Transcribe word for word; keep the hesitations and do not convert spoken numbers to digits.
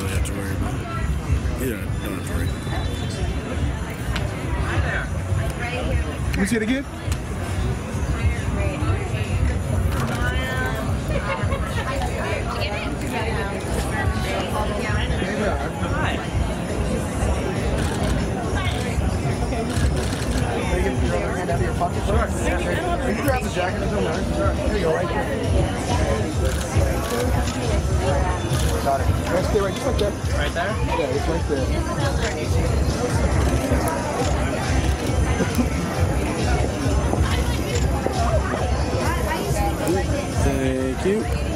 really have to worry about it. You don't, don't have to worry. Let me see it again. Thank you.